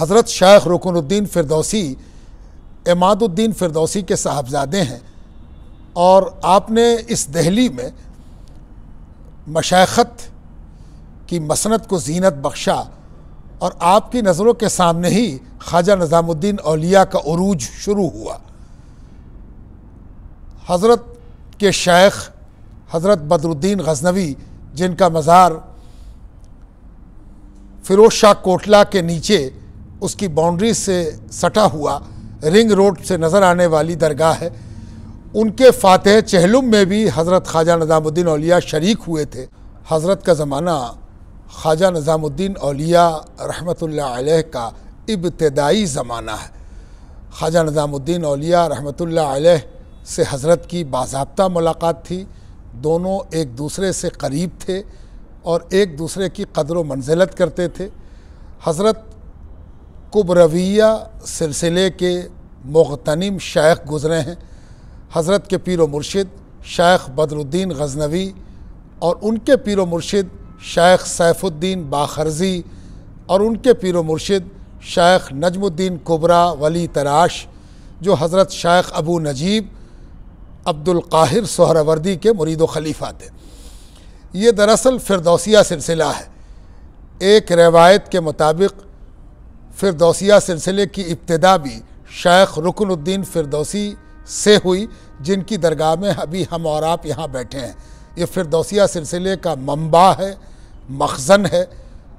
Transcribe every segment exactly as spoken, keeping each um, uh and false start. हज़रत शेख़ रुकनुद्दीन फिरदौसी एमादुद्दीन फिरदौसी के साहबजादे हैं और आपने इस दहली में मशाइखत की मसनत को जीनत बख्शा और आपकी नज़रों के सामने ही ख़्वाजा निज़ामुद्दीन औलिया का उरूज शुरू हुआ। हज़रत के शेख हज़रत बदरुद्दीन ग़ज़नवी, जिनका मज़ार फिरोज शाह कोटला के नीचे उसकी बाउंड्री से सटा हुआ रिंग रोड से नज़र आने वाली दरगाह है, उनके फ़ातह चहलुम में भी हज़रत ख़्वाजा निज़ामुद्दीन औलिया शरीक हुए थे। हज़रत का ज़माना ख़्वाजा निज़ामुद्दीन औलिया रहमतुल्लाह अलैह का इब्तदाई ज़माना है। ख़्वाजा निज़ामुद्दीन औलिया रहमतुल्लाह अलैह से हज़रत की बाज़ाब्ता मुलाकात थी। दोनों एक दूसरे से करीब थे और एक दूसरे की क़दर व मंजिलत करते थे। हज़रत कुबरविया सिलसिले के मुग़तनिम शेख गुज़रे हैं। हज़रत के पीर व मुर्शिद शेख बदरुद्दीन ग़ज़नवी और उनके पीर व मुर्शिद शेख सैफुद्दीन बाखरजी और उनके पीर व मुर्शिद शेख नजमुद्दीन कुबरा वली तराश, जो हज़रत शेख अबू नजीब अब्दुल क़ाहिर सुहरावर्दी के मुरीद व खलीफा थे। ये दरअसल फिरदौसिया सिलसिला है। एक रिवायत के मुताबिक फिरदौसिया सिलसिले की इब्तिदा भी शेख़ रुकनुद्दीन फिरदौसी से हुई, जिनकी दरगाह में अभी हम और आप यहाँ बैठे हैं। ये फिरदौसिया सिलसिले का मंबा है, मखज़न है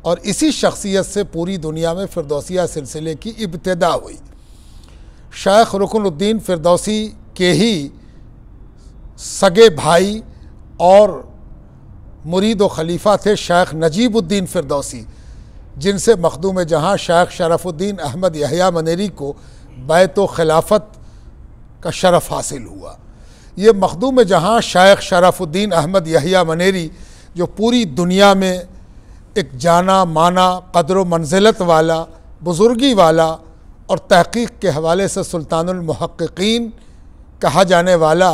और इसी शख्सियत से पूरी दुनिया में फिरदौसिया सिलसिले की इब्तिदा हुई। शेख़ रुकनुद्दीन फिरदौसी के ही सगे भाई और मुरीद व खलीफा थे शेख नजीबुद्दीन फिरदौसी, जिनसे मखदूम जहाँ शेख़ शरफ़ुद्दीन अहमद यहया मनेरी को बैत व खिलाफत का शरफ़ हासिल हुआ। ये मखदूम जहाँ शेख़ शरफ़ुद्दीन अहमद यहया मनेरी, जो पूरी दुनिया में एक जाना माना क़दर व मंजिलत वाला, बुज़ुर्गी वाला और तहक़ीक़ के हवाले से सुल्तानुल मुहक़्क़ीन कहा जाने वाला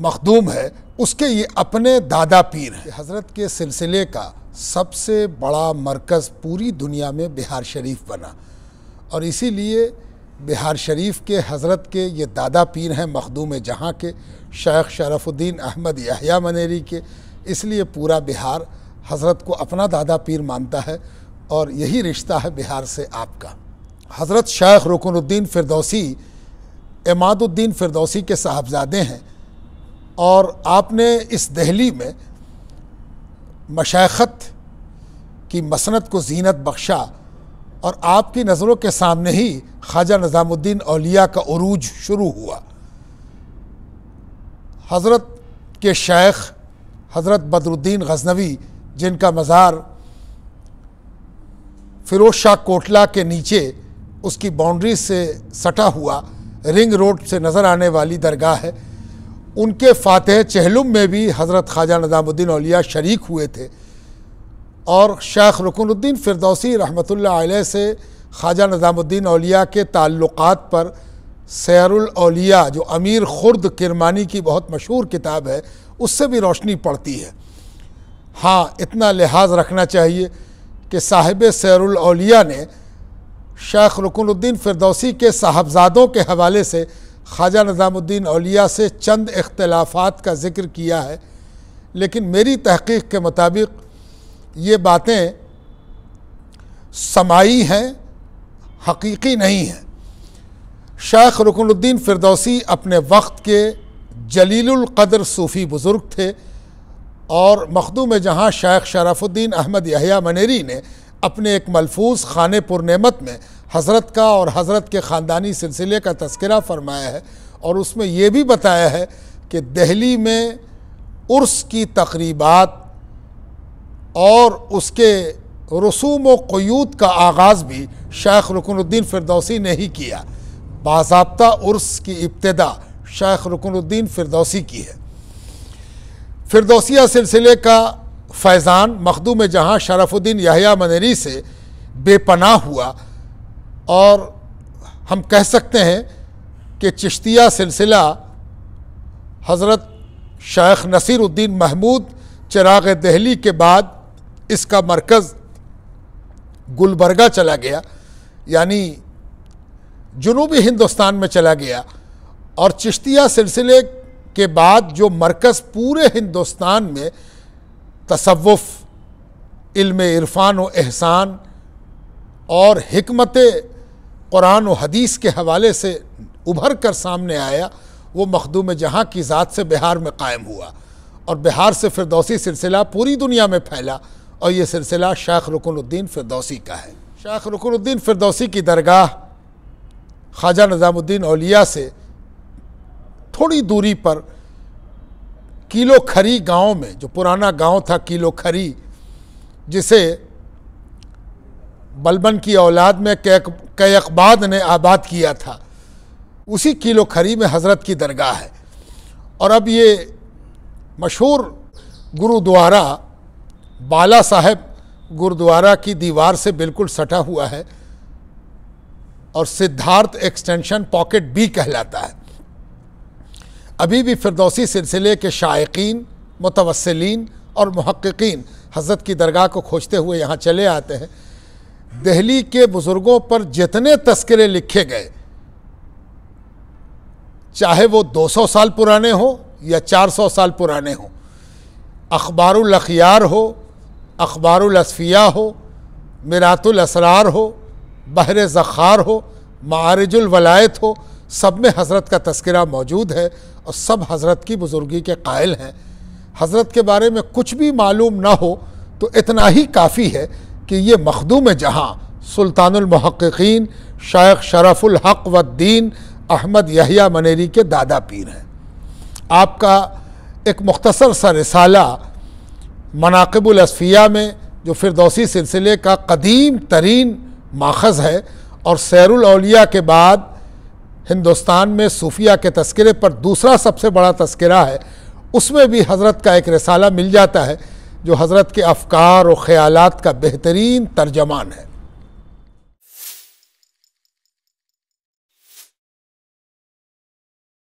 मखदूम है, उसके ये अपने दादा पीर हैं। हज़रत के सिलसिले का सबसे बड़ा मरकज़ पूरी दुनिया में बिहार शरीफ बना और इसीलिए बिहार शरीफ के हज़रत के ये दादा पीर हैं मखदूम जहाँ के शेख शरफ़ुद्दीन अहमद यहया मनेरी के। इसलिए पूरा बिहार हज़रत को अपना दादा पीर मानता है और यही रिश्ता है बिहार से आपका। हज़रत शेख़ रुकनुद्दीन फिरदौसी एमादुद्दीन फिरदौसी के साहबजादे हैं और आपने इस दहली में मशाइखत की मसनत को जीनत बख्शा और आपकी नज़रों के सामने ही ख़्वाजा निज़ामुद्दीन औलिया का उरूज शुरू हुआ। हज़रत के शेख हज़रत बदरुद्दीन ग़ज़नवी, जिनका मज़ार फिरोज शाह कोटला के नीचे उसकी बाउंड्री से सटा हुआ रिंग रोड से नज़र आने वाली दरगाह है, उनके फ़ातह चहलुम में भी हज़रत ख़्वाजा निज़ामुद्दीन औलिया शरीक हुए थे और शेख़ रुकनुद्दीन फिरदौसी रहमतुल्लाह अलैह से ख़्वाजा निज़ामुद्दीन औलिया के ताल्लुक़ात पर सैर-उल-औलिया, जो अमीर ख़ुर्द किरमानी की बहुत मशहूर किताब है, उससे भी रोशनी पड़ती है। हाँ, इतना लिहाज रखना चाहिए कि साहिब सैर-उल-औलिया ने शेख़ रुकनुद्दीन फिरदौसी के साहबजादों के हवाले से ख़्वाजा निज़ामुद्दीन औलिया से चंद इख्तलाफात का ज़िक्र किया है, लेकिन मेरी तहक़ीक़ के मुताबिक ये बातें समाई हैं, हकीकी नहीं हैं। शेख़ रुकनुद्दीन फिरदौसी अपने वक्त के जलीलुल क़द्र सूफ़ी बुज़ुर्ग थे और मखदूम जहाँ शेख़ शरफ़ुद्दीन अहमद यहया मनेरी ने अपने एक मलफूज़ ख़ाने पुरनेमत में हज़रत का और हज़रत के ख़ानदानी सिलसिले का तज़किरा फ़रमाया है और उसमें यह भी बताया है कि दहली में उर्स की तकरीबात और उसके रसूम व क़यूद का आगाज़ भी शेख़ रुकनुद्दीन फिरदौसी ने ही किया। बाज़ाब्ता उर्स की इब्तिदा शेख़ रुकनुद्दीन फिरदौसी की है। फिरदौसिया सिलसिले का फैज़ान मखदूम जहाँ शरफ़ुद्दीन यहया मनेरी से बेपनाह हुआ और हम कह सकते हैं कि चिश्तिया सिलसिला हज़रत शेख नसीरुद्दीन महमूद चराग ए दहली के बाद इसका मरकज़ गुलबरगा चला गया, यानी जुनूबी हिंदुस्तान में चला गया। और चिश्तिया सिलसिले के बाद जो मरकज़ पूरे हिंदुस्तान में तसव्वुफ़, इल्म इरफ़ान व एहसान और हिकमत कुरान व हदीस के हवाले से उभर कर सामने आया, वो मखदूम जहाँ की ज़ात से बिहार में कायम हुआ। और बिहार से फिरदौसी सिलसिला पूरी दुनिया में फैला, और ये सिलसिला शेख़ रुकनुद्दीन फिरदौसी का है। शेख़ रुकनुद्दीन फिरदौसी की दरगाह ख़्वाजा निज़ामुद्दीन औलिया से थोड़ी दूरी पर किलोखरी गांव में, जो पुराना गांव था किलोखरी, जिसे बलबन की औलाद में कैकबाद ने आबाद किया था, उसी किलोखरी में हज़रत की दरगाह है। और अब ये मशहूर गुरुद्वारा बाला साहेब गुरुद्वारा की दीवार से बिल्कुल सटा हुआ है और सिद्धार्थ एक्सटेंशन पॉकेट बी कहलाता है। अभी भी फिरदौसी सिलसिले के शायकीन, मुतवस्सिलीन और मुहक्किकीन हज़रत की दरगाह को खोजते हुए यहाँ चले आते हैं। दहली के बुज़ुर्गों पर जितने तस्करे लिखे गए, चाहे वो दो सौ साल पुराने हों या चार सौ साल पुराने हों, अखबारुल अखियार हो, अखबारुल अस्फिया हो, मिरातुल असरार हो, बहरे ज़खार हो, मारिजुल वलायत हो, सब में हज़रत का तस्करा मौजूद है और सब हज़रत की बुज़ुर्गी के कायल हैं। हज़रत के बारे में कुछ भी मालूम ना हो तो इतना ही काफ़ी है कि ये मखदूम जहाँ सुल्तानुल मुहक्किकीन शेख़ शरफ़ुल हक़ वद्दीन अहमद यहया मनेरी के दादा पीर हैं। आपका एक मुख्तसर सा रिसाला मनाकबुल अस्फिया में, जो फिरदौसी सिलसिले का कदीम तरीन माखज़ है और सैर-उल-औलिया के बाद हिंदुस्तान में सूफिया के तस्करे पर दूसरा सबसे बड़ा तस्करा है, उसमें भी हज़रत का एक रिसाला मिल जाता है, जो हज़रत के अफकार और ख़यालात का बेहतरीन तर्जमान है।